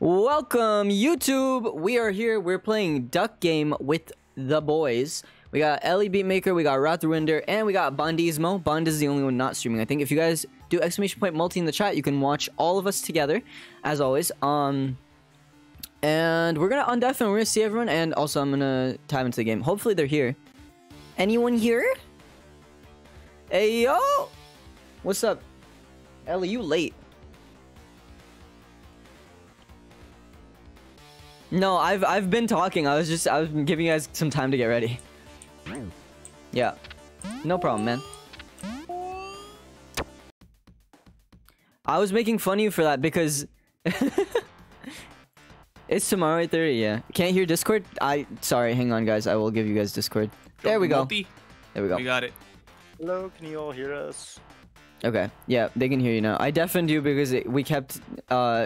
Welcome YouTube, we are here, we're playing Duck Game with the boys. We got Ely Beatmaker, we got Rothruindir, and we got Bondismo. Bond is the only one not streaming, I think. If you guys do !multi in the chat, you can watch all of us together, as always. And we're gonna undef and we're gonna see everyone, and also I'm gonna time into the game. Hopefully they're here. Anyone here? Hey yo! What's up? Ely, you late. No, I've been talking. I was giving you guys some time to get ready. Yeah. No problem, man. I was making fun of you for that because it's tomorrow at 8:30, yeah. Can't hear Discord? Sorry, hang on guys. I will give you guys Discord. There we go. There we go. We got it. Hello, can you all hear us? Okay, yeah, they can hear you now. I deafened you because we kept,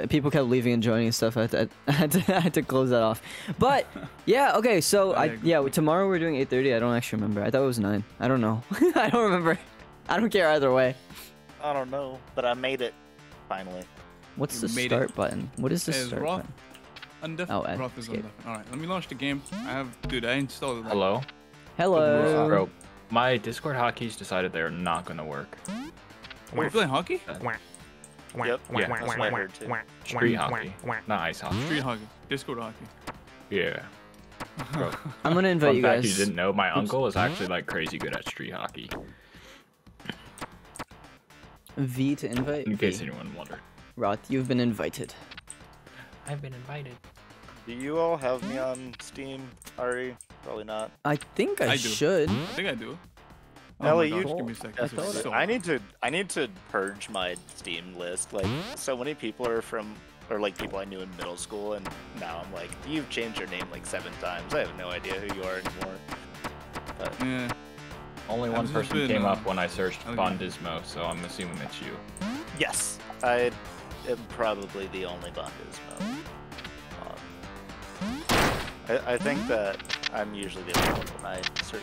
people kept leaving and joining and stuff. I had to close that off. But, yeah, okay, so, yeah, tomorrow we're doing 8:30. I don't actually remember. I thought it was 9. I don't know. I don't remember. I don't care either way. I don't know, but I made it, finally. What's the start button? What is the start button? Oh, Roth is undef. Alright, let me launch the game. Dude, I installed it. Hello? Hello. Bro, my Discord hotkeys decided they're not going to work. We're playing hockey? Yep. Yeah, that's my word too. Street hockey, not ice hockey. Street hockey, Discord hockey. Yeah. Bro, I'm gonna invite you guys. You didn't know my uncle is actually like crazy good at street hockey. V to invite. In case anyone wondered. Roth, you've been invited. I've been invited. Do you all have me on Steam, Aary? Probably not. I think I should. I think I do. Oh Ely, you give me a second. I need to purge my Steam list. Like, so many people are from, or like people I knew in middle school, and now I'm like, you've changed your name like 7 times. I have no idea who you are anymore. But yeah. Only one person came up when I searched Bondismo, so I'm assuming it's you. Yes, I am probably the only Bondismo. I think that I'm usually the only one when I search.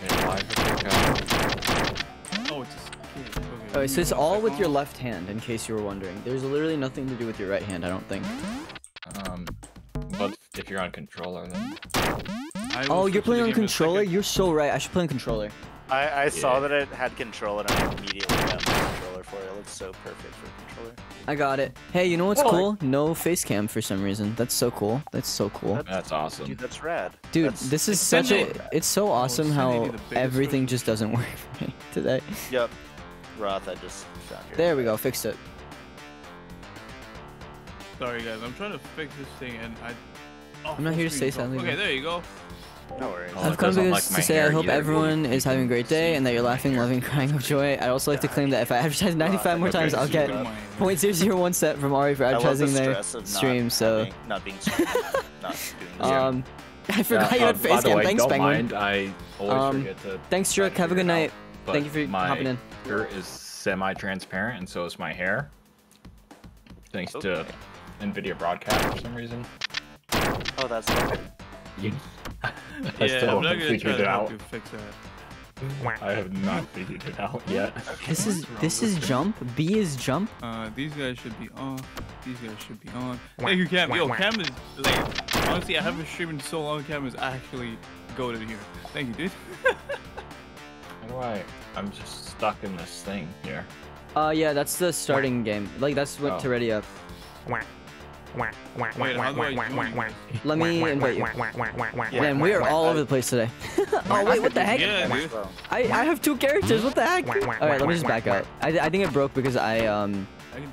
Oh, it's a okay. Alright, so it's all with your left hand, in case you were wondering. There's literally nothing to do with your right hand, I don't think. But if you're on controller, then... Oh, you're playing on controller? You're so right, I should play on controller. I saw that it had controller, and I immediately got the controller for it. It looks so perfect for a controller. I got it. Hey, you know what's cool? No face cam for some reason. That's so cool. That's so cool. That's awesome. Dude, that's rad. Dude, this is such a... It's so awesome how everything just doesn't work for me today. Yep. Roth, I just found your... There we go. Fixed it. Sorry, guys. I'm trying to fix this thing, and I... Oh, I'm not here to say something. Okay, there you go. No worries. I've come to this to say I hope everyone is having a great day and that you're laughing, loving, crying of joy. I'd also like to claim that if I advertise 95 more times, I'll get 0.001 cent from Aary for advertising their stream, so... Not being I forgot you had face cam. Thanks, Bangman. I always forget to... Thanks, Druk. Have a good night. Thank you for hopping in. My hair is semi-transparent, and so is my hair. Thanks to Nvidia Broadcast for some reason. Oh, that's you. Yeah, I'm not gonna try to help you fix that. I have not figured it out yet. This is jump. B is jump. These guys should be on. These guys should be on. Thank you, Cam. Yo, Cam is like honestly, I haven't streamed in so long. Cam is actually goated here. Thank you, dude. Alright, I'm just stuck in this thing here. Yeah, that's the starting game. Like that's what to ready up. Wait, let me invite you. Man, we are all over the place today. Oh wait, what the heck? Yeah, I have 2 characters. What the heck? All right, let me just back up. I think it broke because I didn't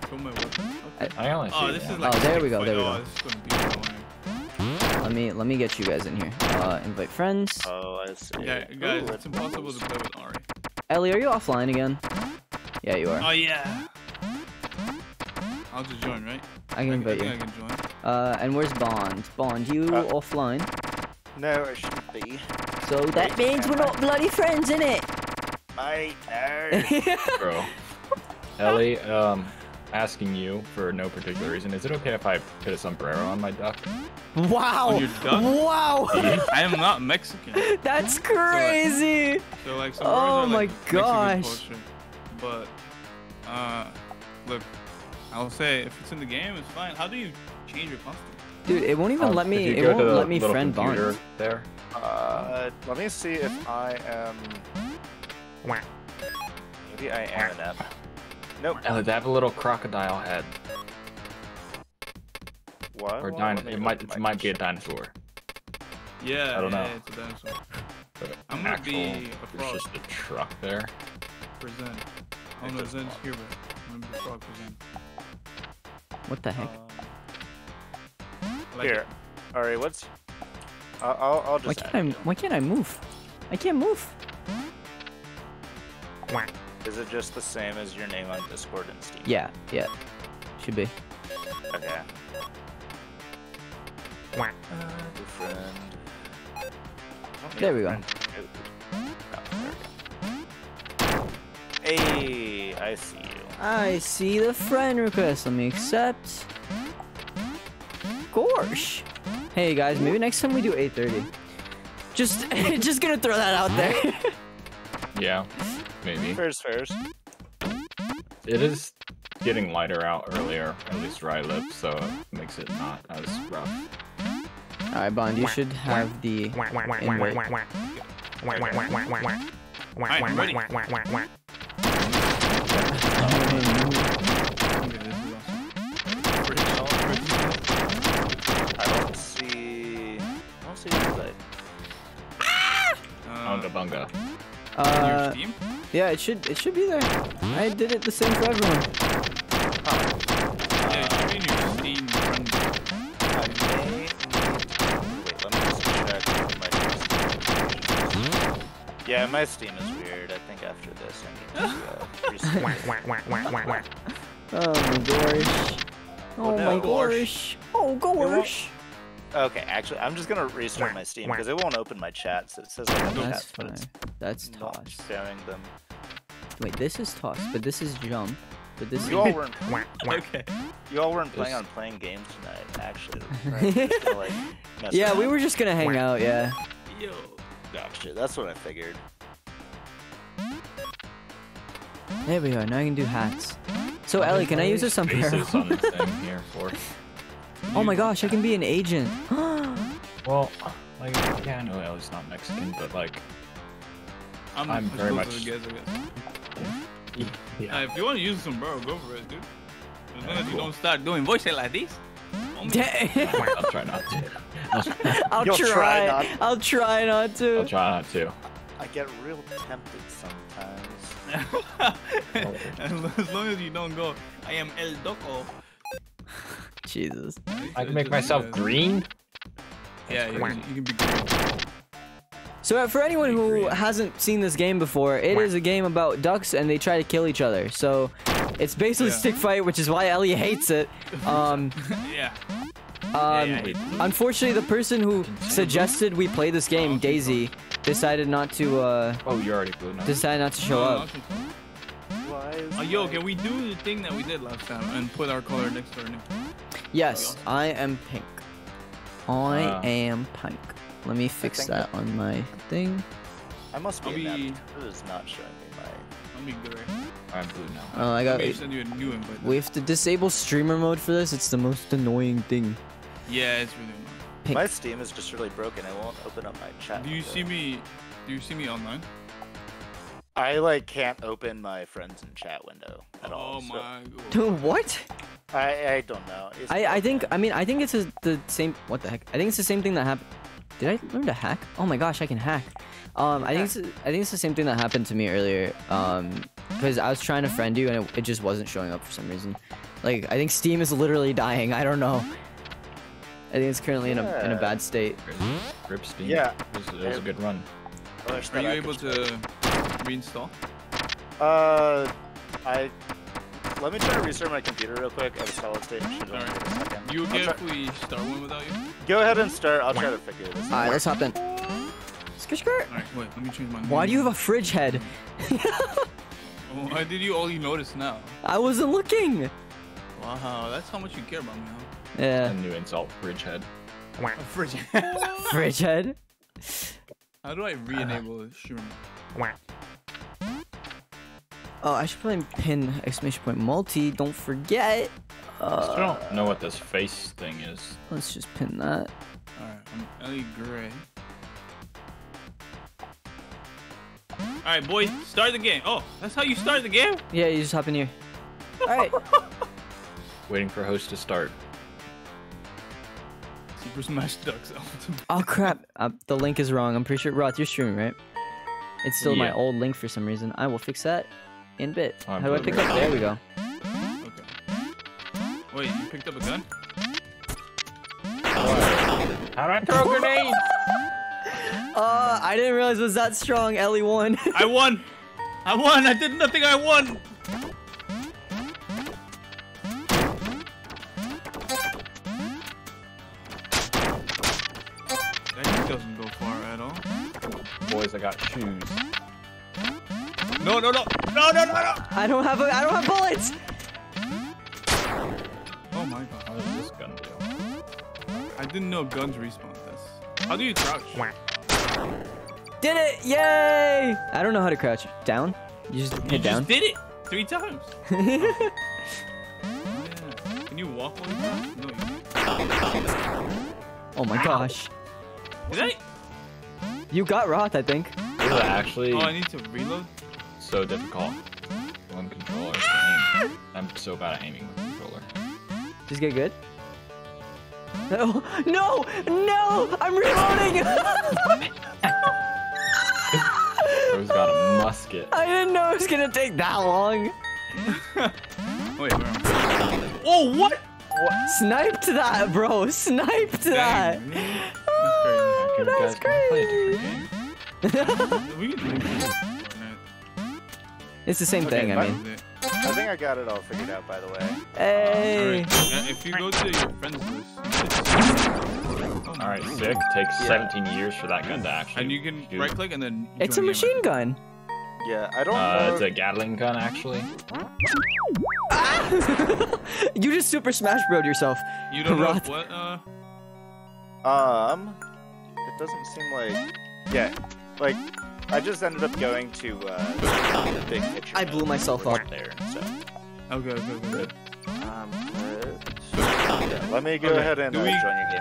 kill my weapon. Okay. Oh, there we go. There we go. Let me get you guys in here. Invite friends. Oh, I see. Yeah, guys, it's impossible to play with Aary. Ely, are you offline again? Yeah, you are. Oh yeah. I'll just join, right? I can invite you. I can join. And where's Bond? Bond, you offline? No, I shouldn't be. So that means we're not bloody friends, innit? Mate, no. Bro. Ely, asking you for no particular reason, is it okay if I put a sombrero on my duck? Wow! On your duck? Wow! I am not Mexican. That's crazy! So like oh my gosh. Mexican culture, but, look. I'll say, if it's in the game, it's fine. How do you change your costume? Dude, it won't even let me. It won't let me friend Bond. There. Let me see if I am. Maybe I am an app. Nope. Oh, they have a little crocodile head. What? Or dinosaur. It might be a dinosaur. Yeah. I don't know. Yeah, it's a dinosaur. I'm gonna be a frog. There's just a truck there. Present. Oh no, Zen's here, but I'm gonna be a frog present. What the heck? Like here. Alright, what's... I'll just... Why can't I move? I can't move! Is it just the same as your name on Discord and Steam? Yeah, yeah. Should be. Okay. Friend. There we go. Hey, I see you. I see the friend request. Let me accept. Gosh. Hey guys, maybe next time we do 8:30. Just gonna throw that out there. Yeah, maybe. First. It is getting lighter out earlier, at least where I live, so it makes it not as rough. Alright, Bond, you should have the invite. I'm ready. I don't see the Bunga Bunga. Yeah, it should be there. I did it the same for everyone. Yeah, it should be in your Steam friend. Wait, let me just check my Steam. Yeah, my Steam is weird. I think after this I need to reset. Oh my gosh. Oh gosh. Okay, actually, I'm just gonna restart my Steam because it won't open my chat. So it says like that's fine. That's toss. Showing them. Wait, this is toss, but this is jump. But this you all weren't. Okay. You all weren't planning on playing games tonight, actually. Right? Gonna, like, yeah, we were just gonna hang out. Yeah. Yo. Gotcha. That's what I figured. There we go. Now I can do hats. So Ellie, can I use this on here for? Oh my gosh, I can be an agent. Well, like, yeah, I know Ellie's not Mexican, but like, I'm very much. Guess. Yeah. If you want to use some, bro, go for it, dude. As long as you don't start doing voices like this. I'll try not to. I'll try not to. I get real tempted sometimes. As long as you don't go, I am El Doco. Jesus. I can make myself green? Yeah, you can be green. So for anyone who hasn't seen this game before, it is a game about ducks and they try to kill each other. So it's basically Stick Fight, which is why Ellie hates it. Unfortunately, the person who suggested we play this game, Daisy, decided not to show up. Yo, can we do the thing that we did last time and put our color next to our name? Yes, I am pink. I am pink. Let me fix that on my thing. I must be. It's not showing me my. I'm green. I'm blue now. Oh, I got. We have to disable streamer mode for this. It's the most annoying thing. Yeah, it's really annoying. Pink. My Steam is just really broken. I won't open up my chat. Do you see me online? I like can't open my friends in chat window at all. Oh my god. Dude, what? I don't know. I think it's the same. What the heck? I think it's the same thing that happened. Did I learn to hack? Oh my gosh, I can hack. I think it's the same thing that happened to me earlier. Because I was trying to friend you and it just wasn't showing up for some reason. Like I think Steam is literally dying. I don't know. I think it's currently in a bad state. Rip Steam. Yeah. It was a good run. Are you able to reinstall? Let me try to restart my computer real quick. I was solid state. Alright. You okay if we start one without you? Go ahead and start. I'll try to figure this out. Alright, let's hop in. Skishkart? Alright, wait. Let me change my name. Why do you have a fridge head? Why did you only notice now? I wasn't looking! Wow, that's how much you care about me, huh? Yeah. A new insult. Fridge head. A fridge head? Fridge head? How do I re-enable the stream? Oh, I should probably pin exclamation point multi. Don't forget. I don't know what this face thing is. Let's just pin that. All right, I'm Ely Gray. All right, boys, start the game. Oh, that's how you start the game? Yeah, you just hop in here. All right. Waiting for host to start. Super Smash Ducks Ultimate. Oh crap! The link is wrong. I'm pretty sure Roth, you're streaming, right? It's still my old link for some reason. I will fix that in a bit. How do I pick up? There we go. Okay. Wait, you picked up a gun? How do I throw a grenade? I didn't realize it was that strong. Ely won. I won. I did nothing. I won. I got shoes. No. I don't have bullets. Oh my god, how does this gun do? I didn't know guns respawn this. How do you crouch? Did it! Yay! I don't know how to crouch. Down? You just hit down. Just did it 3 times. Oh, yeah. Can you walk on that? No, you can't. Oh my gosh. Did I? You got Roth, I think. Actually, oh, I need to reload. So difficult. One controller. I'm so bad at aiming with the controller. Just get good. No, no, no! I'm reloading. Bro's got a musket. I didn't know it was gonna take that long. Wait, bro. Oh, what? Sniped that, bro. Sniped that. Man. That's crazy. It's the same thing, I mean. I think I got it all figured out, by the way. Hey! Right. If you go to your friends list... Alright, sick. Takes 17 years for that gun to actually... And you can right-click and then... It's a machine gun! Yeah, I don't know... It's a Gatling gun, actually. Ah! You just Super Smash Bro'd yourself. You don't know what, It doesn't seem like... Yeah, like, I just ended up going to the big picture. I blew myself up there, so... Okay, good. Yeah, let me go ahead and join your game.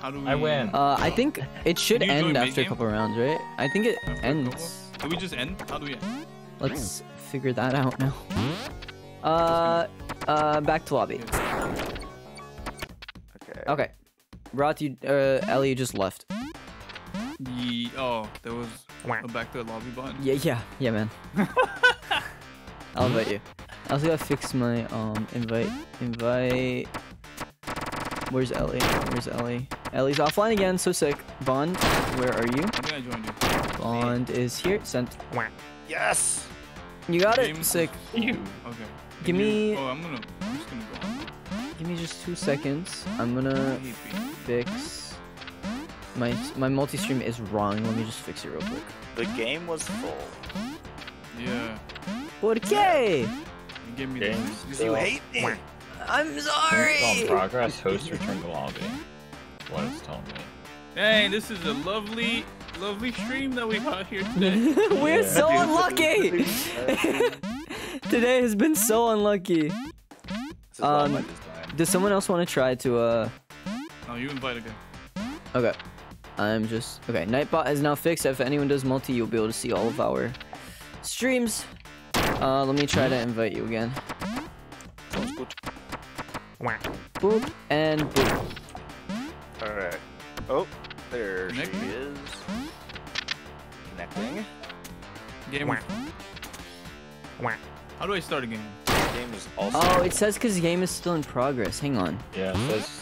How do we... I win. I think it should end after a couple rounds, right? I think it ends. Do we just end? How do we end? Let's figure that out now. Back to lobby. Okay. Okay. Roth, you, Ely, you just left. Oh, there was a back to the lobby button. Yeah, man. I'll invite you. I also gotta fix my invite. Where's Ely? Ely's offline again. So sick. Bond, where are you? I think I joined you. Bond is here. Sent. Yes. You got it. Sick. You. Okay. Give me. Oh, I'm just gonna go on. Give me just 2 seconds. I'm gonna fix my multi-stream is wrong. Let me just fix it real quick. The game was full. Yeah. Porque? Give me this. You hate me. I'm sorry. Install progress. Host return to lobby. What is telling me? Hey, this is a lovely, lovely stream that we got here today. We're so unlucky. Today has been so unlucky. Does someone else want to try to No, you invite again. Okay. Okay, Nightbot is now fixed. If anyone does multi, you'll be able to see all of our streams. Let me try to invite you again. Sounds good. Boop and boop. Alright. Oh, there she is. Connecting. Game. How do I start a game? Game is also it says because the game is still in progress. Hang on. Yeah, it says...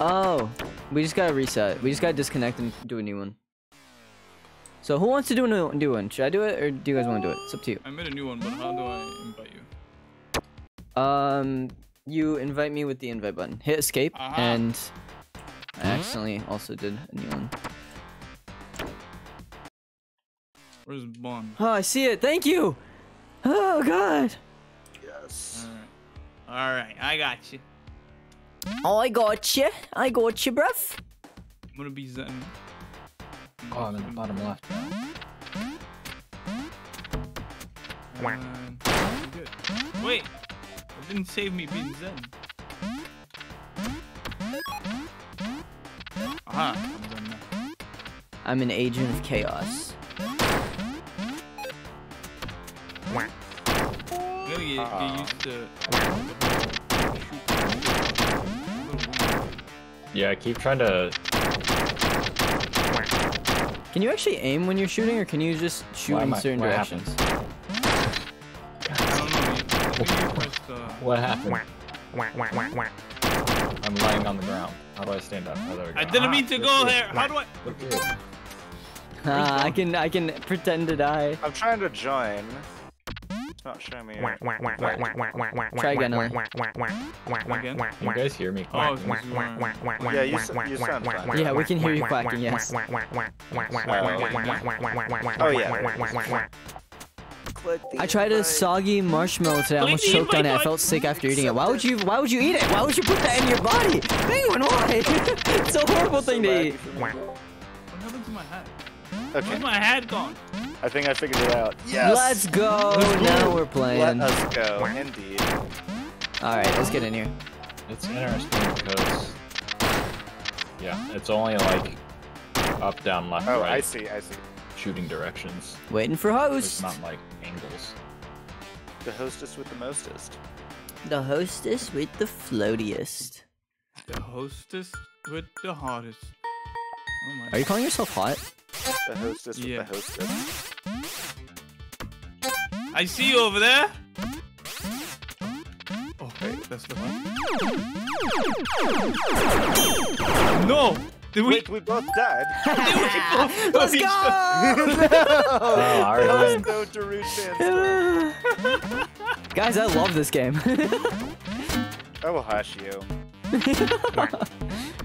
Oh, we just gotta reset. We just gotta disconnect and do a new one. So who wants to do a new one? Should I do it or do you guys want to do it? It's up to you. I made a new one, but how do I invite you? You invite me with the invite button. Hit escape, and I accidentally also did a new one. Where's Bond? Oh, I see it. Thank you. Oh, God. Yes. All right. I got you, bruv. I'm going to be zen. Oh, I'm in the bottom left now. Good. Wait, it didn't save me being Zen. Aha, I'm done now. I'm an agent of chaos. You gotta get used to... Yeah, I keep trying to... Can you actually aim when you're shooting, or can you just shoot in certain directions? What happened? I'm lying on the ground. How do I stand up? Oh, there we go. I didn't mean to go there. How do I? I can pretend to die. I'm trying to join. It's not showing me. Try again. You guys hear me? Oh, yeah, you sound fine. Yeah, we can hear you quacking. Yes. Oh yeah. I tried a soggy marshmallow today. I almost choked on it. I felt sick after eating it. Why would you eat it? Why would you put that in your body? Penguin, why? It's a horrible thing to eat. What happened to my hat? Okay. Where's my hat gone? I think I figured it out. Yes. Let's go. Now we're playing. Let us go. Indeed. All right, let's get in here. It's interesting because yeah, it's only like up, down, left, right. Oh, I see. I see. Shooting directions. Waiting for host. It's not like angles. The hostess with the mostest. The hostess with the floatiest. The hostess with the hottest. Oh my. Are you calling yourself hot? The hostess with the hostess. I see you over there. Oh wait, that's the one. No. Wait, we both died. Let's go! No. Guys, I love this game. I will hush you.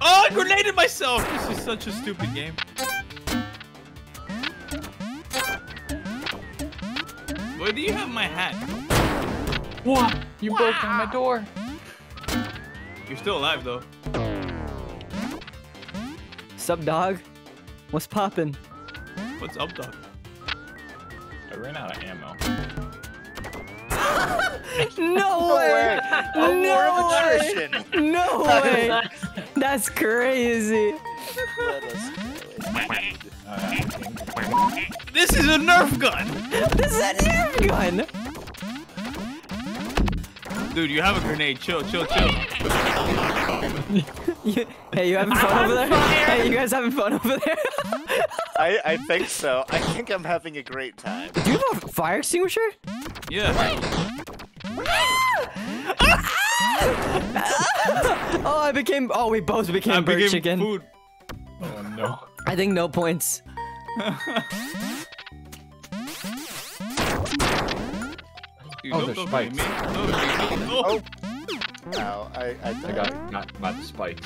Oh, I grenaded myself! This is such a stupid game. Where do you have my hat? What? You broke down my door. You're still alive, though. What's up, dog? What's poppin'? What's up, dog? I ran out of ammo. No way! No way! That's crazy! This is a Nerf gun! This is a Nerf gun! Dude, you have a grenade. Chill, chill, chill. Hey, you having fun over there? Hey, you guys having fun over there? I think so. I think I'm having a great time. Do you have a fire extinguisher? Yeah. Oh, I became... Oh, we both became bird chicken. Food. Oh, no. I think no points. Dude, oh, there's spikes. Oh. No, I got knocked by the spikes.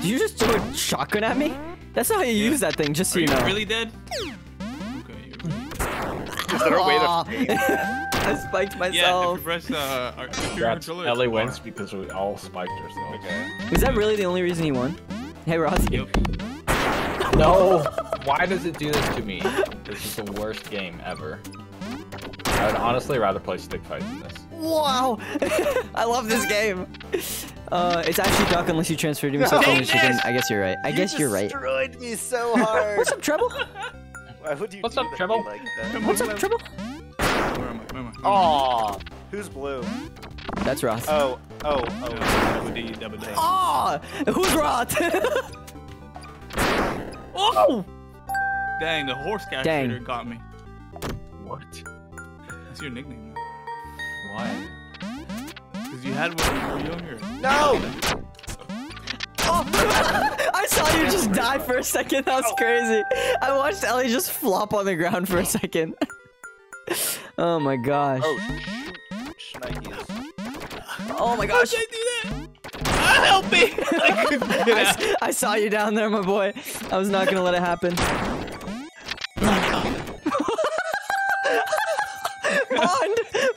Did you just throw a shotgun at me? That's not how you use that thing, just so you know. Are you really dead? Okay, you're really dead. Is there a way to... I spiked myself. Yeah, if you press controller... Ellie wins because we all spiked ourselves. Okay. Is that really the only reason he won? Hey, Ross. Yep. No! Why does it do this to me? This is the worst game ever. I would honestly rather play Stick Fight than this. Wow! I love this game! It's actually Duck unless you transfer to me. So I guess you're right. I guess you're right. You destroyed me so hard! What's up, Treble? What's up, Treble? Like what's up, Treble? Where am I? Aww! Who's blue? That's Roth. Oh! Aw! Who's Roth? Oh! Dang, the horse capture got me. What? That's your nickname now. Why? Because you had one when you were younger. No! Oh! I saw you just die for a second. That was crazy. I watched Ellie just flop on the ground for a second. Oh my gosh. Oh, oh my gosh. How did I do that? Help me! I saw you down there, my boy. I was not going to let it happen.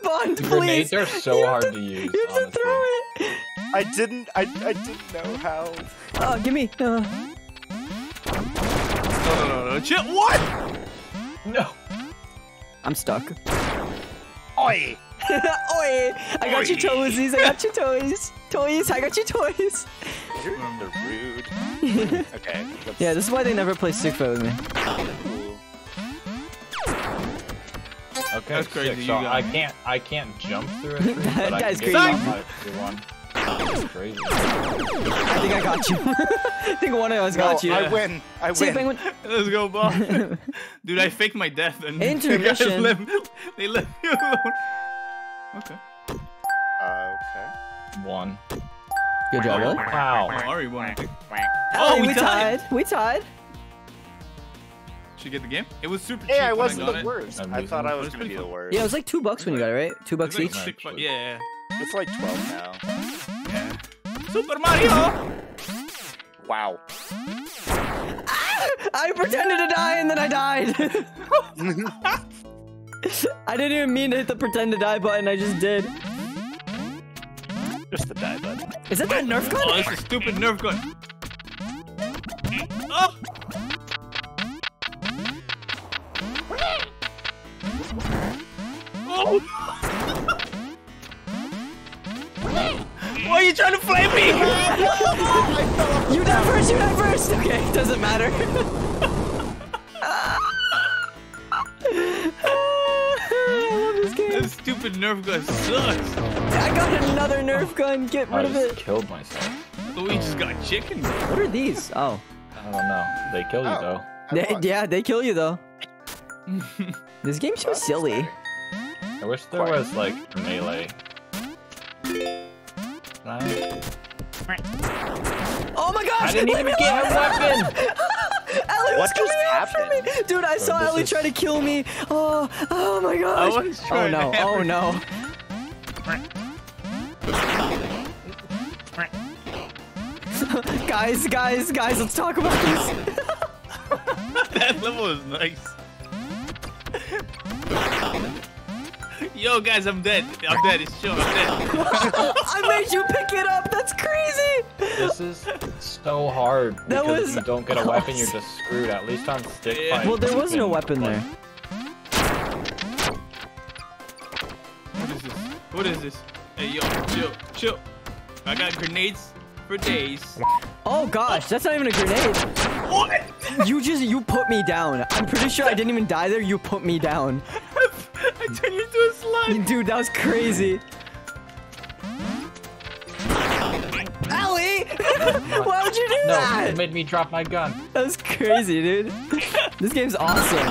Bond, please. Grenades are so hard to use. You have to throw it. I didn't know how. Oh, give me. No, no, no, no. What? No. I'm stuck. Oi! Oi! I got your toesies, I got your toys. Toys, I got your toys. You're rude. Okay. Yeah, this is why they never play Stick Fight with me. Okay, that's crazy. Sick, so I can't jump through it. That but guy's I crazy. One. That's crazy. I think I got you. I think one of us got you. I win. I win. Let's go, ball. Dude, I faked my death and intermission. They left me alone. Okay. Okay. One. Good job, really? Wow. Aary won. Oh, we tied. We tied. Did you get the game? It was super cheap. Yeah, I wasn't the worst. I thought I was gonna be the worst. Yeah, it was like $2 when you got it, right? $2 each. Yeah. It's like 12 now. Yeah. Super Mario! Wow. Ah, I pretended to die and then I died. I didn't even mean to hit the pretend to die button. I just did. Just the die button. Is that that Nerf gun? Oh, it's a stupid Nerf gun. Oh! Oh! Why are you trying to flame me? You died first, you died first! Okay, it doesn't matter. I love this game. That stupid Nerf gun sucks. I got another Nerf gun, get rid of it. I just killed myself. Luigi just got chicken. What are these? Oh. I don't know. They kill you though. Yeah, they kill you though. This game's so silly. I wish there was like melee. Oh my gosh! I didn't even get her weapon! Ely was coming after me! Dude, I saw Ely try to kill me! Oh, oh my gosh! Oh no, oh no. Guys, let's talk about this! That level is nice. Yo guys, I'm dead, it's chill, I'm dead. I made you pick it up, that's crazy! This is so hard, because that was... if you don't get a weapon, you're just screwed, at least on Stick Fight. Well, there was no weapon there. What is this? What is this? Hey, yo, chill. I got grenades for days. Oh gosh, that's not even a grenade. What? You put me down. I'm pretty sure I didn't even die there, you put me down. I turned you into a slime! Dude, that was crazy. Ely! Why would you do that? No, it made me drop my gun. That was crazy, dude. This game's awesome.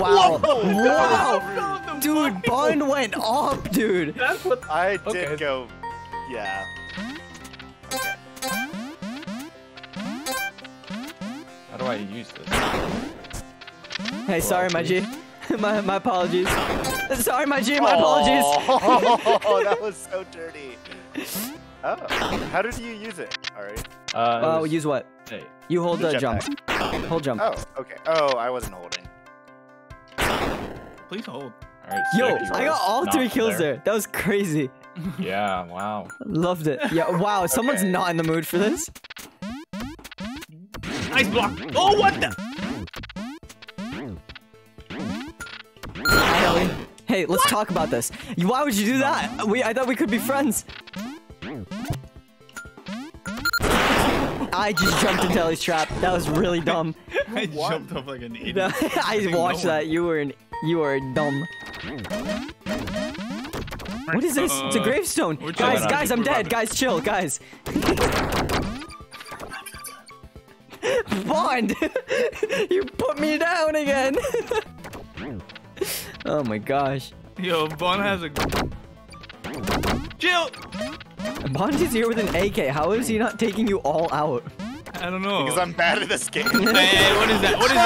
Wow. Wow. Dude, Bond went off, dude. That's what I did go. Yeah. Okay. How do I use this? Hey, sorry, my G. My apologies. Sorry, my G, my apologies. Oh, that was so dirty. Oh, how did you use it? All right. Use what? Hey. You hold the jump. Hold jump. Oh, okay. Oh, I wasn't holding. Please hold. All right. Yo, I got all 3 kills there. That was crazy. Yeah, wow. Loved it. Yeah, wow. Someone's not in the mood for this. Nice block. Oh, what the? Hey, let's talk about this. Why would you do that? I thought we could be friends. I just jumped into Ely's trap. That was really dumb. I jumped up like an idiot. I watched that. You were dumb. What is this? It's a gravestone. Guys, I'm dead. Guys, chill, guys. Bond, you put me down again. Oh my gosh. Yo, Bond has a... Jill! Bond is here with an AK. How is he not taking you all out? I don't know. Because I'm bad at this game. Hey, what is that? What is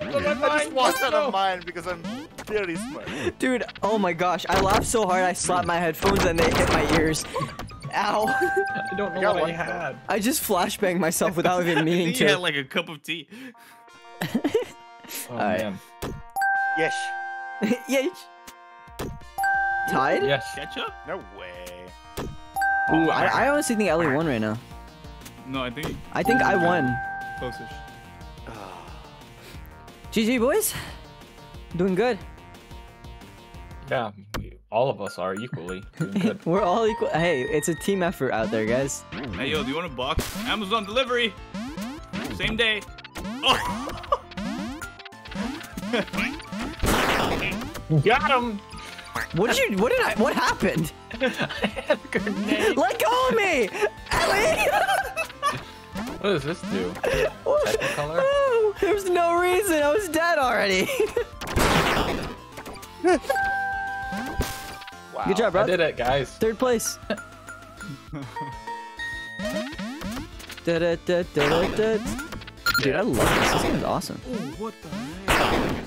that? I just walked out of mine because I'm very smart. Dude, oh my gosh. I laughed so hard I slapped my headphones and they hit my ears. Ow. I don't know what I had. I just flashbanged myself without even meaning to. You had like a cup of tea. Oh, all right. Man. Yes. Yes. Tied? Yes. Ketchup? No way. Ooh, I honestly think Ely won right now. No, I think I won. Closest. GG, boys. Doing good. Yeah, all of us are equally doing good. We're all equal. Hey, it's a team effort out there, guys. Hey, yo, do you want a box? Amazon delivery. Same day. Oh! Got him. What happened? I had a grenade. Let go of me, Ellie! What does this do? Technicolor? Oh, there was no reason. I was dead already. Wow. Good job, bro. I did it, guys. Third place. Dude, I love this. This game is awesome. Ooh, what the heck?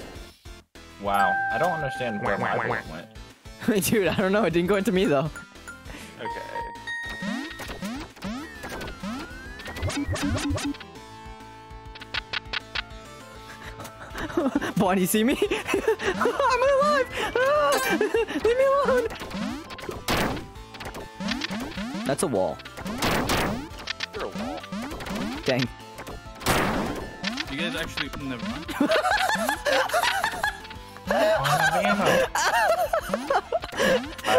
Wow. I don't understand where my point went. Dude, I don't know. It didn't go into me, though. Okay. Bond, you see me? I'm alive! Ah! Leave me alone! That's a wall. You're a wall. Dang. You guys actually... Never mind. I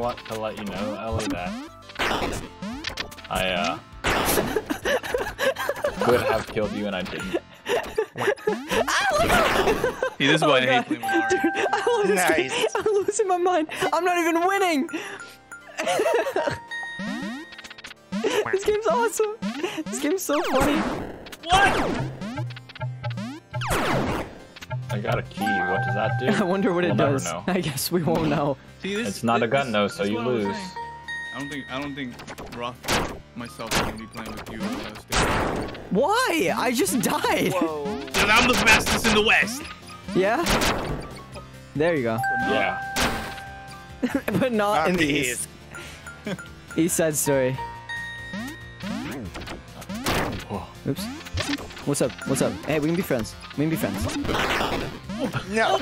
want to let you know, Ellie, that I could have killed you and I didn't. See, this is why I hate playing Mario. Nice. I'm losing my mind. I'm not even winning. This game's awesome. This game's so funny. What? I got a key. What does that do? I wonder what it does. Never know. I guess we won't know. See, it's not a gun though, so you lose. I don't think Roth myself is gonna be playing with you. Why? I just died. Whoa. And I'm the fastest in the West. Yeah. There you go. Yeah. But not in the East. East Side Story. Oops. What's up? What's up? Hey, we can be friends. We can be friends. No.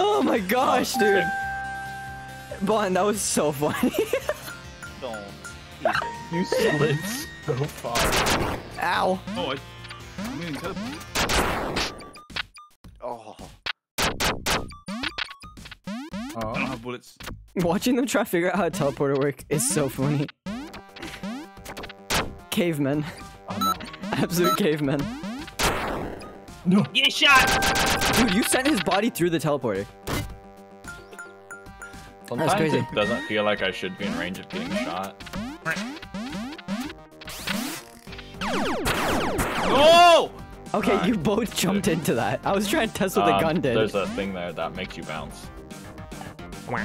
Oh my gosh, dude. Bond, that was so funny. Don't. You slid so far. Ow. Oh, I'm getting teleported. Oh. I don't have bullets. Watching them try to figure out how a teleporter works is so funny. Cavemen. Oh, no. Absolute cavemen. No. Get shot! Dude, you sent his body through the teleporter. Sometimes that's crazy. It doesn't feel like I should be in range of getting shot. Oh! Okay, you both jumped into that. I was trying to test what the gun did. There's a thing there that makes you bounce. Get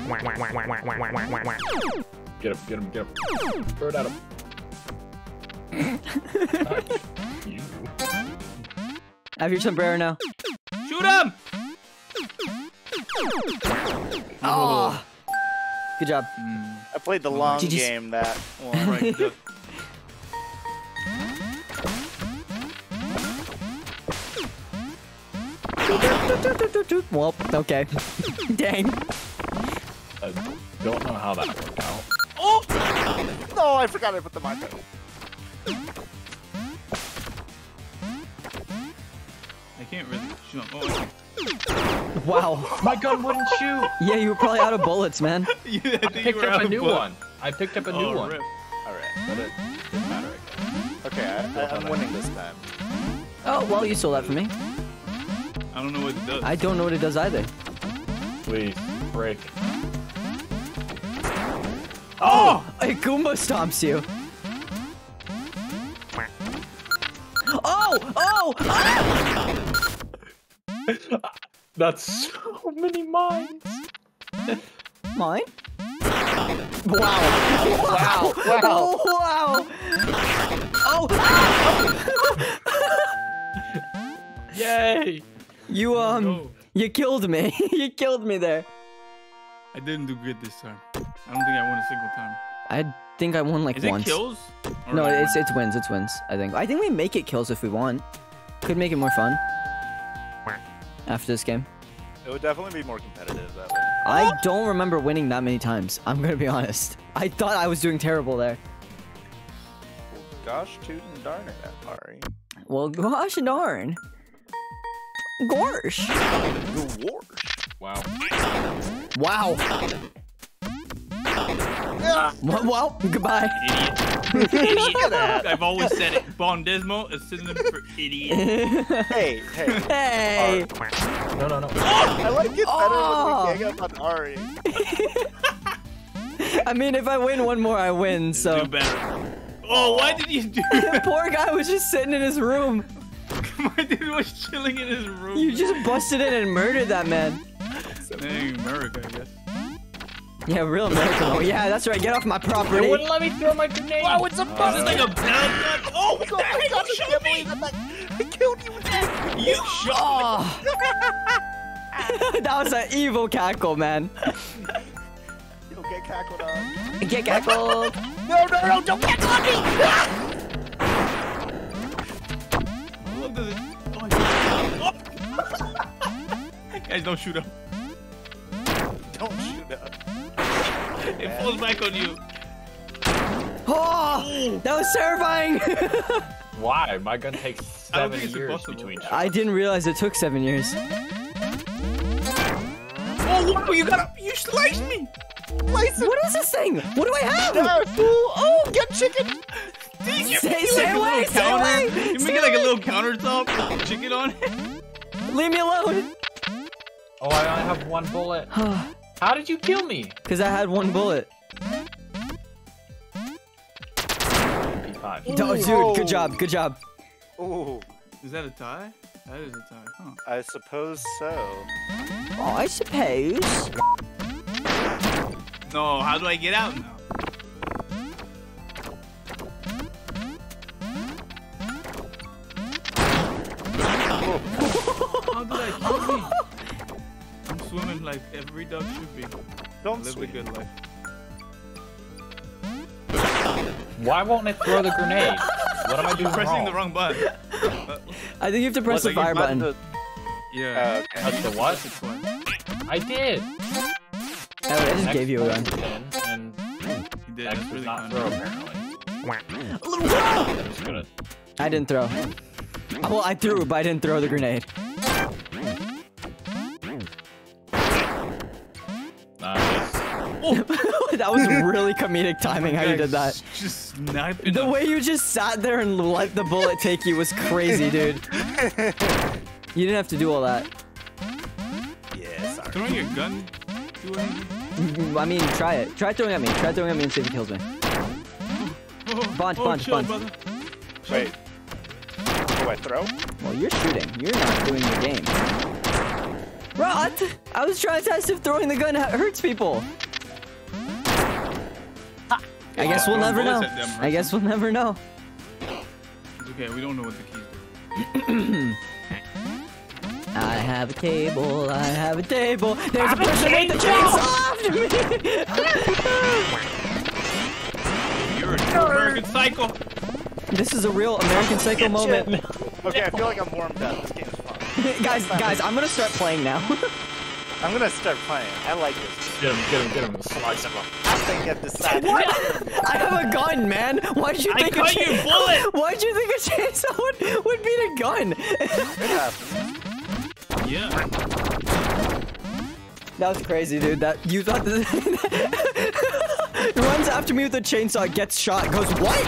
him, get him, get him. Throw it at him. You. I have your sombrero now. Shoot him! Oh. Good job. I played the long game that one. Right. Well, okay. Dang. I don't know how that worked out. Oh! No, I forgot I put the marker. I can't really jump. Oh. Wow. My gun wouldn't shoot. Yeah, you were probably out of bullets, man. Yeah, I picked up a new one. I picked up a new one. Alright, but it didn't matter again. Okay, I'm winning this time. Oh, well, you stole that from me. I don't know what it does. I don't know what it does either. Please, break. Oh! A Goomba stomps you. Oh! Oh! Ah! That's so many mines. Mine? Wow. Wow. Wow. Oh, wow. Oh. Ah! Yay. You you killed me. You killed me there. I didn't do good this time. I don't think I won a single time. I think I won like once. Is it kills? No, it's wins. It's wins. I think. I think we make it kills if we want. Could make it more fun. After this game, it would definitely be more competitive that way. I don't remember winning that many times. I'm gonna be honest. I thought I was doing terrible there. Gosh, toot and darn it, Aary. Well, gosh and darn. Gorsh. Wow. Wow. Well, goodbye. Idiot. Idiot. I've always said it. Bondismo is synonym for idiot. Hey. No. I like it better when we gang up on Aary. I mean, if I win one more, I win, so. Do better. Oh, why did you do that? Poor guy was just sitting in his room. My dude was chilling in his room. You just busted in and murdered that man. Dang, America, I guess. Yeah, real America. Oh, yeah, that's right. Get off my property. It wouldn't let me throw my grenade. Wow, it's a bug. It's like a bad gun. Oh, what the heck? You shot me. I killed you with that. You shot me. That was an evil cackle, man. You don't get cackled on. Get cackled. No, don't cackle on me. I love this. Guys, don't shoot him. Don't shoot up. It falls back on you. Oh, that was terrifying. Why? My gun takes 7 years between shots. I didn't realize it took 7 years. Oh, you sliced me. What is this thing? What do I have? Oh, get chicken. Stay away. You make it like a little countertop with chicken on it. Leave me alone. Oh, I only have one bullet. How did you kill me? Because I had one bullet. P5. Oh, dude, good job. Oh, is that a tie? That is a tie, huh? I suppose so. Oh, I suppose. No, how do I get out now? How did I kill me? Swimming like every dog should be. Don't live a good life. Why won't it throw the grenade? What am I doing? Pressing the wrong button. I think you have to press the fire button. Yeah. That's the what? I did. I just gave you a gun. And you did. That's really not throw apparently. I didn't throw. Well, I threw, but I didn't throw the grenade. That was really comedic timing, how you did that. Just sniping the way you just sat there and let the bullet take you was crazy, dude. You didn't have to do all that. Yeah, sorry. Throwing your gun? I mean, try it. Try throwing at me. Try throwing at me and see if it kills me. Bunch. Wait. Do I throw? Well, you're shooting. You're not doing the game. Rot! I was trying to test if throwing the gun hurts people. I guess we'll never know. I guess we'll never know. It's okay, we don't know what the key is. I have a cable, I have a table. There's a person with the chainsaw after me! You're an American Psycho! This is a real American Psycho moment. Okay, I feel like I'm warmed up. This game is fun. Guys, I'm gonna start playing now. I like this. Get him. Slice him up. I think I decided. What? I have a gun, man. Why did you think a chainsaw? Why did you think a chainsaw would beat a gun? Yeah. That was crazy, dude. That you thought this. It runs after me with a chainsaw, gets shot, goes what?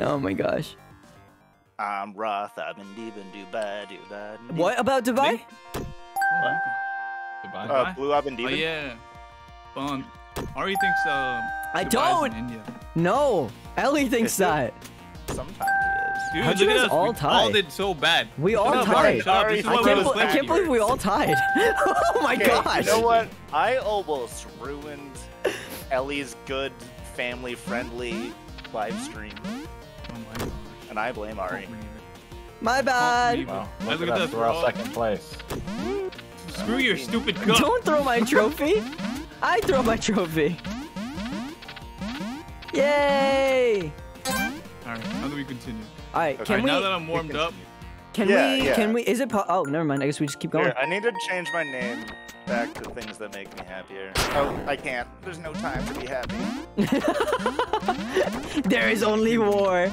Oh my gosh. I'm Roth. I've been deep in Dubai. What about Dubai? What? Dubai. Blue. I've been deep. Oh yeah. Bond. Aary thinks I don't. In India. No. Ellie thinks that. Sometimes it is. Dude, look at us. All tied. We all did so bad. We all tied. I can't believe we all tied. Oh my gosh. You know what? I almost ruined Ellie's good family-friendly live stream. Oh my God. And I blame Aary. My bad. Wow, look at this. We're all second place. Screw your stupid gun. Don't throw my trophy. I throw my trophy. Yay! Alright, how do we continue? Alright, okay. Now that I'm warmed up. Can we? Is it? Oh, never mind. I guess we just keep going. Here, I need to change my name. back to things that make me happier. Oh, I can't. There's no time to be happy. There is only war.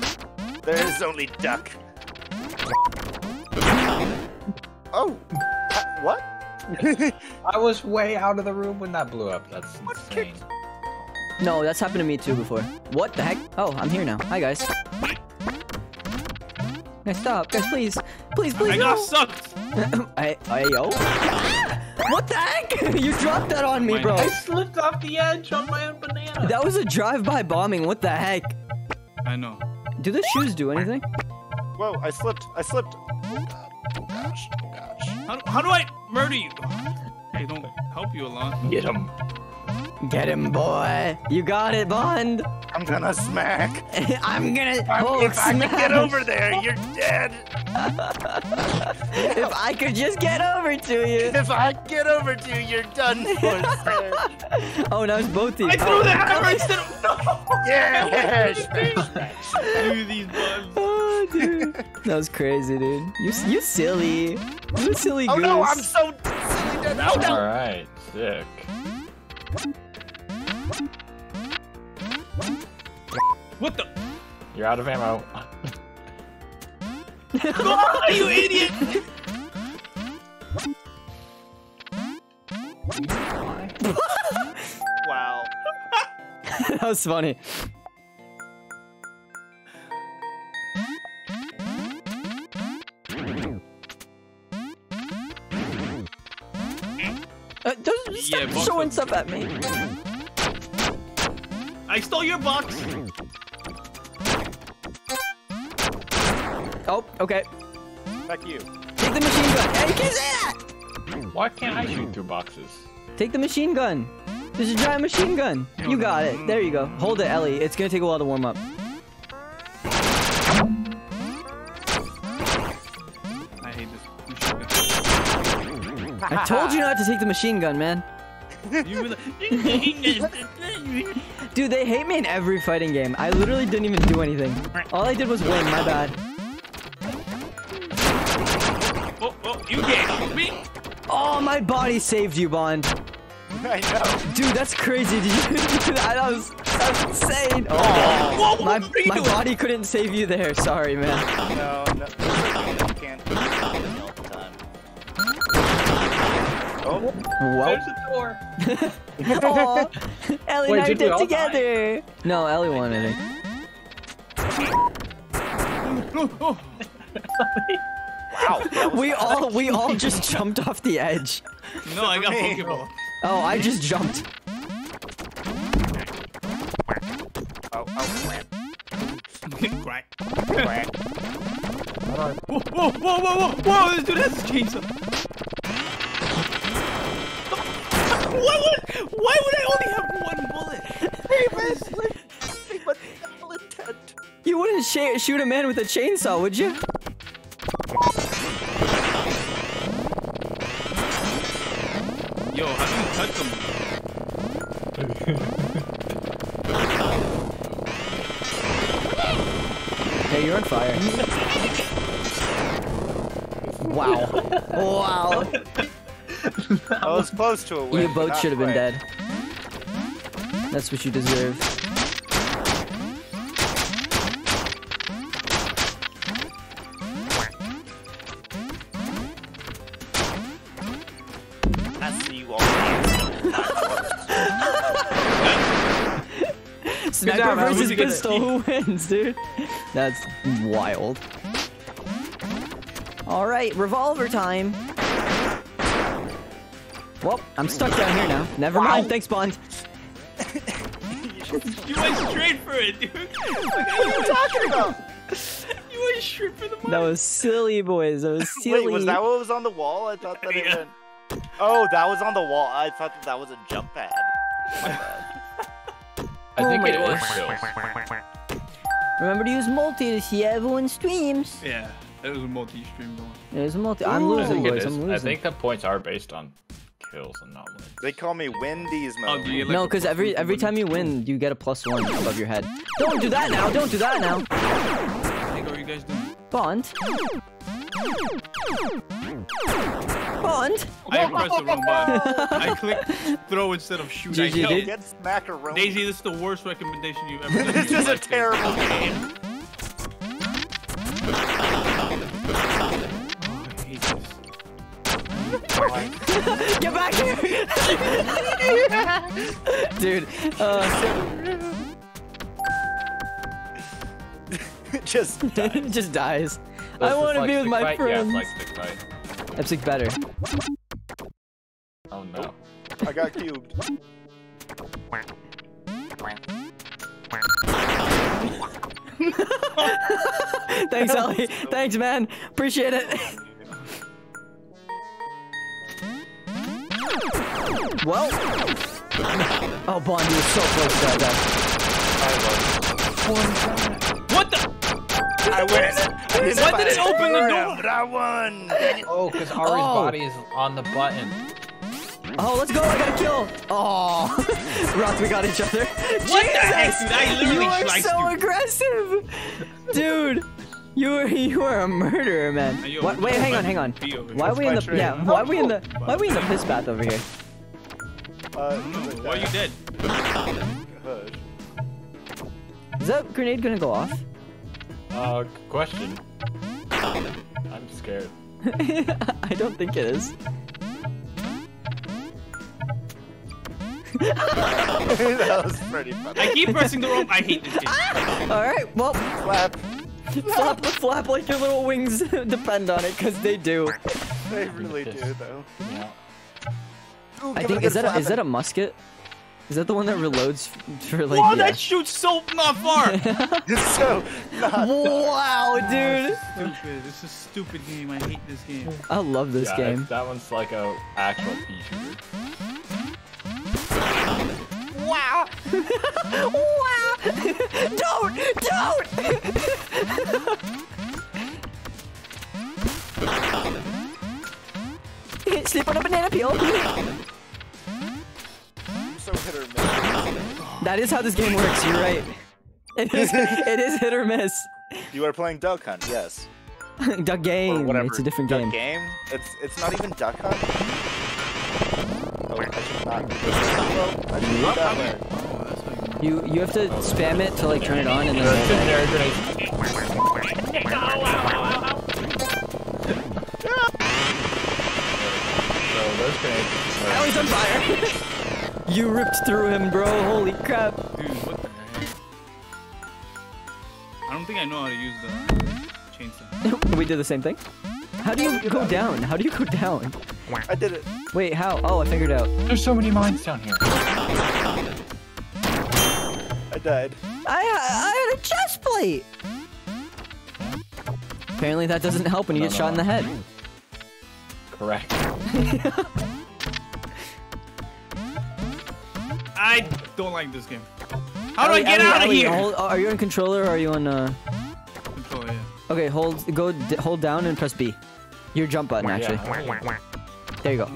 There is only duck. Oh, what? I was way out of the room when that blew up. That's insane. No, that's happened to me too before. What the heck? Oh, I'm here now. Hi, guys. Guys, stop. Guys, please. Please, please. I got sucked. Yo. What the heck? You dropped that on me, bro. I slipped off the edge on my own banana. That was a drive-by bombing. What the heck? I know. Do the shoes do anything? Whoa, I slipped. I slipped. Oh, gosh. Oh, gosh. How do I murder you? Hey, don't help you a lot. Get him. Get him, boy. You got it, Bond. I'm gonna smack. I'm gonna... Oh, if smash. I can get over there, you're dead. If I could just get over to you. If I get over to you, you're done for, sir. Oh, now it's both of you. I threw the hammer instead of... No. Yeah. Smash. These bugs. Oh, dude. That was crazy, dude. You silly. You silly goose. Oh, no, I'm so silly dead. Oh, no. All right, sick. What the? You're out of ammo. Oh, you idiot! Wow. That was funny. Stop throwing stuff at me. I stole your box. Oh, okay. Back to you. Take the machine gun. Hey, you can't say that! Why can't I shoot through boxes? Take the machine gun. There's a giant machine gun. You got it. There you go. Hold it, Ellie. It's gonna take a while to warm up. I told you not to take the machine gun, man. Dude, they hate me in every fighting game. I literally didn't even do anything. All I did was win, my bad. Oh, oh, you can't me. Oh, my body saved you, Bond. I know. Dude, that's crazy. Did you do that? That was insane. Oh, whoa, my body couldn't save you there. Sorry, man. No, you can't. Oh, there's a door. Aww. Ellie and I did together. No, Ellie won, I think. Wow. We all just jumped off the edge. No, I got Pokeball. Oh, I just jumped. Whoa, this dude has a chainsaw. Why would I only have one bullet? You wouldn't shoot a man with a chainsaw, would you? Yo, how do you touch them? Hey, you're on fire. Wow. Wow. I was close to a win. You both should have been dead. That's what you deserve. I see you all. Sniper versus pistol. Who wins, dude? That's wild. All right, revolver time. Well, I'm stuck down here now. Never mind. Thanks, Bond. You went straight for it, dude. What are you talking about? You went straight for the money. That was silly, boys. That was silly. Wait, was that what was on the wall? I thought that it went... Oh, that was on the wall. I thought that was a jump pad. My bad. I think it was, though. Remember to use multi to see everyone's streams. Yeah, it was a multi-stream one. It was a multi... I'm losing, boys. I'm losing. I think the points are based on... kills and not wins. They call me Bondismo. Oh, no, because every time you win, you get a +1 above your head. Don't do that now. Don't do that now. What are you guys doing? Bond. Bond! I pressed the wrong button. I clicked throw instead of shoot. I killed. Gets macaroni. Daisy, this is the worst recommendation you've ever done. This is a terrible game. Get back here! Dude, just dies. Just dies. I want to like be with my friends. Yeah, it's like Stick Fight. That's like better. Oh no. I got cubed. Thanks, Ellie. Thanks, man. Appreciate it. Well. Oh, Bond, you were so close to that. What the? I win. Why did it open the door? But I won. Oh, because Ari's body is on the button. Oh, let's go. I got a kill. Oh. Roth, we got each other. What Jesus, the heck, dude? I literally sliced you. You are so aggressive. Dude. You are a murderer, man. What, wait, hang on. Why are we in the why are we in the piss bath over here? Why are you dead? Is that grenade gonna go off? Good question. I'm scared. I don't think it is. That was pretty funny. I keep pressing the wrong. I hate this game. All right, well. Slap. Flap like your little wings depend on it, because they do. They really do, though. Yeah. Ooh, I think, is that a musket? Is that the one that reloads for like... Wow, yeah. That shoots so not far! It's so not wow, dude! Oh, stupid. This is a stupid game. I hate this game. I love this game. That one's like a actual feature. Wow! Wow! Don't! Sleep on a banana peel. So hit or miss. That is how this game works. You're right. It is hit or miss. You are playing Duck Hunt, yes. Duck Game. Or whatever. It's a different game. Duck Game. It's not even Duck Hunt. You have to spam it to like turn it on and then. Now he's on fire. You ripped through him, bro. Holy crap. Dude, what the heck? I don't think I know how to use the chainsaw. We did the same thing. How do you go down? How do you go down? I did it. Wait, how? Oh, I figured out. There's so many mines down here. I died. I had a chest plate. Apparently that doesn't help when you get shot in the head. Correct. I don't like this game. How do I get out of here? Hold, are you on controller or are you on... Controller, yeah. Okay, hold down and press B. Your jump button, actually. Yeah. There you go.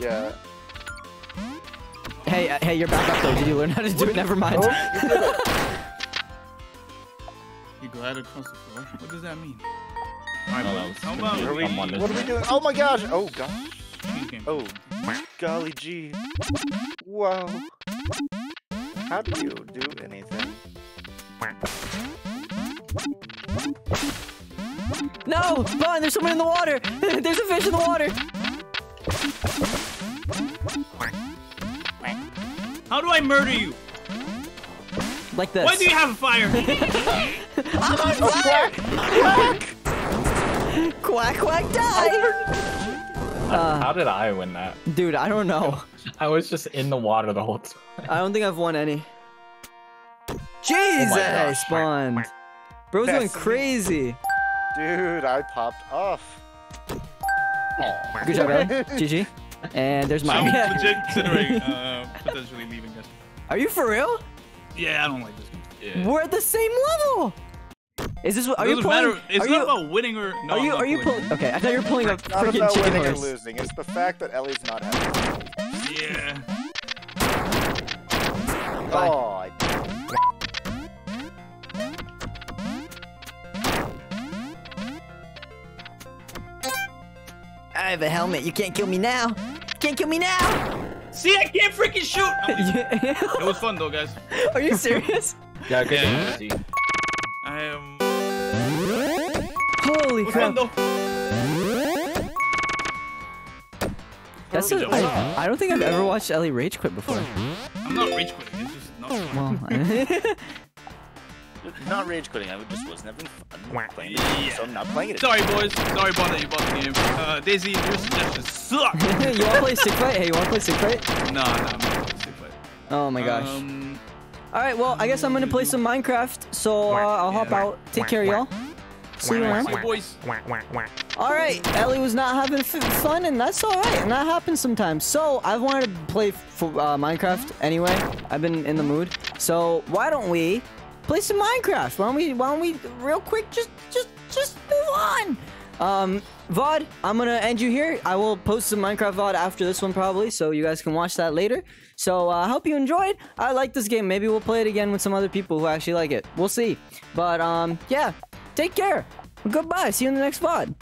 Yeah. Hey, hey, you're back up there. Did you learn how to do it? Never mind. You glide across the floor? What does that mean? What are we doing? Oh my gosh! Oh gosh! Oh, golly gee! Wow! How do you do anything? No! Vaughn, there's someone in the water! There's a fish in the water! How do I murder you? Like this. Why do you have a fire? I'm on fire! Quack! Quack, quack, die! How did I win that? Dude, I don't know. I was just in the water the whole time. I don't think I've won any. Jesus! Vaughn! Bro's going crazy! Dude, I popped off. Good job, Ellie. GG. And there's mine. I'm legit considering potentially leaving this. Are you for real? Yeah, I don't like this game. Yeah. We're at the same level. Is this? Are you pulling? Matter, it's are not you, about winning or no. Are you pulling? Okay, I thought you were pulling a freaking chicken horse. It's not about winning or losing. It's the fact that Ellie's not happy. Yeah. Bye. Oh, I did. I have a helmet. You can't kill me now. Can't kill me now. See, I can't freaking shoot. It was fun though, guys. Are you serious? Yeah, good. Yeah. I am. Holy crap! That's a, I don't think I've ever watched Ely rage quit before. I'm not rage quitting. It's just not fun. Not rage quitting, I just wasn't having fun playing it, so I'm not playing it anymore. Sorry boys, sorry about that you bought the game. Daisy, your suggestions suck! You wanna play Stick Fight? Hey, you wanna play Stick Fight? No, I'm not gonna play Stick Fight. Oh my gosh. Alright, well, I guess I'm gonna play some Minecraft, so I'll hop out. Take care, y'all. See you around. Alright, Ely was not having fun, and that's alright, and that happens sometimes. So, I've wanted to play Minecraft anyway. I've been in the mood. So, why don't we play some Minecraft? Why don't we real quick just move on. VOD, I'm gonna end you here. I will post some Minecraft VOD after this one probably, so you guys can watch that later. So I hope you enjoyed. I like this game. Maybe we'll play it again with some other people who actually like it. We'll see. But yeah, take care. Goodbye. See you in the next VOD.